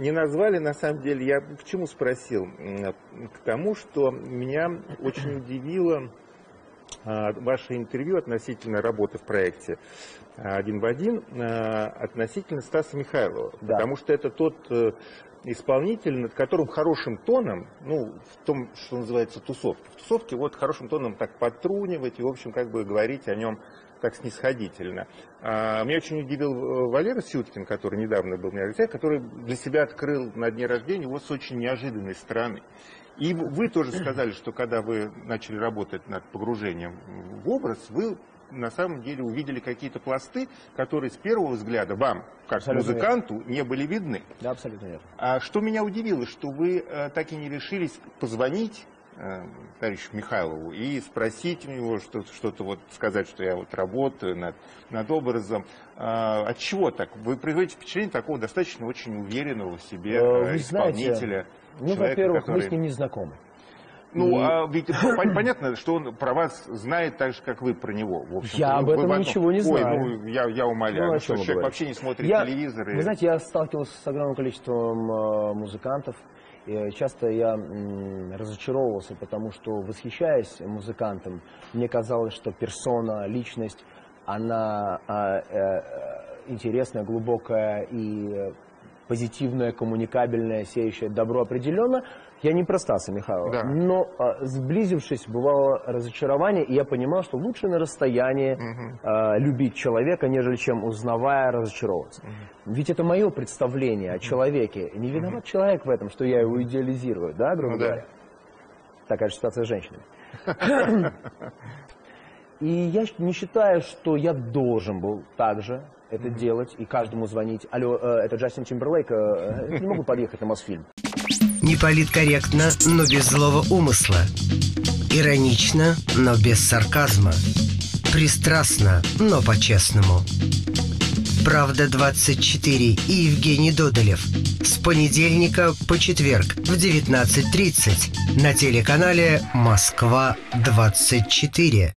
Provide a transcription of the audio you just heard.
не назвали, на самом деле, я почему спросил? К тому, что меня очень удивило ваше интервью относительно работы в проекте «Один в один», относительно Стаса Михайлова. Да. Потому что это тот исполнитель, над которым хорошим тоном, ну, в том, что называется, тусовки. В тусовке вот хорошим тоном так подтрунивать и, в общем, как бы говорить о нем так снисходительно. Меня очень удивил Валера Сюткин, который недавно был у меня в гостях, который для себя открыл на дне рождения его с очень неожиданной стороны. И вы тоже сказали, что когда вы начали работать над погружением в образ, вы на самом деле увидели какие-то пласты, которые с первого взгляда вам, как абсолютно музыканту, верно, не были видны. Да, абсолютно верно. А что меня удивило, что вы так и не решились позвонить товарищу Михайлову и спросить у него что-то, вот сказать, что я вот работаю над образом. От чего так? Вы производите впечатление такого достаточно очень уверенного в себе исполнителя. Ну, во-первых, который... мы с ним не знакомы. Ну, а ведь понятно, что он про вас знает так же, как вы про него. В общем, я об этом ничего не знаю. Ой, ну, я умоляю, ну, что человек говорить? Вообще не смотрит телевизор. И... Вы знаете, я сталкивался с огромным количеством музыкантов. И часто я разочаровывался, потому что, восхищаясь музыкантом, мне казалось, что персона, личность, она интересная, глубокая и... позитивная, коммуникабельная, сеющая добро определенно. Я не про Стаса Михайлова, да, но сблизившись, бывало разочарование, и я понимал, что лучше на расстоянии любить человека, нежели чем узнавая разочаровываться. Ведь это мое представление о человеке. Не виноват человек в этом, что я его идеализирую, да, грубо говоря? Да. Такая же ситуация с женщинами. И я не считаю, что я должен был также это делать и каждому звонить. Алло, это Джастин Тимберлейк, не могу подъехать на Мосфильм. Не политкорректно, но без злого умысла. Иронично, но без сарказма. Пристрастно, но по-честному. Правда 24 и Евгений Додолев. С понедельника по четверг в 19:30 на телеканале Москва 24.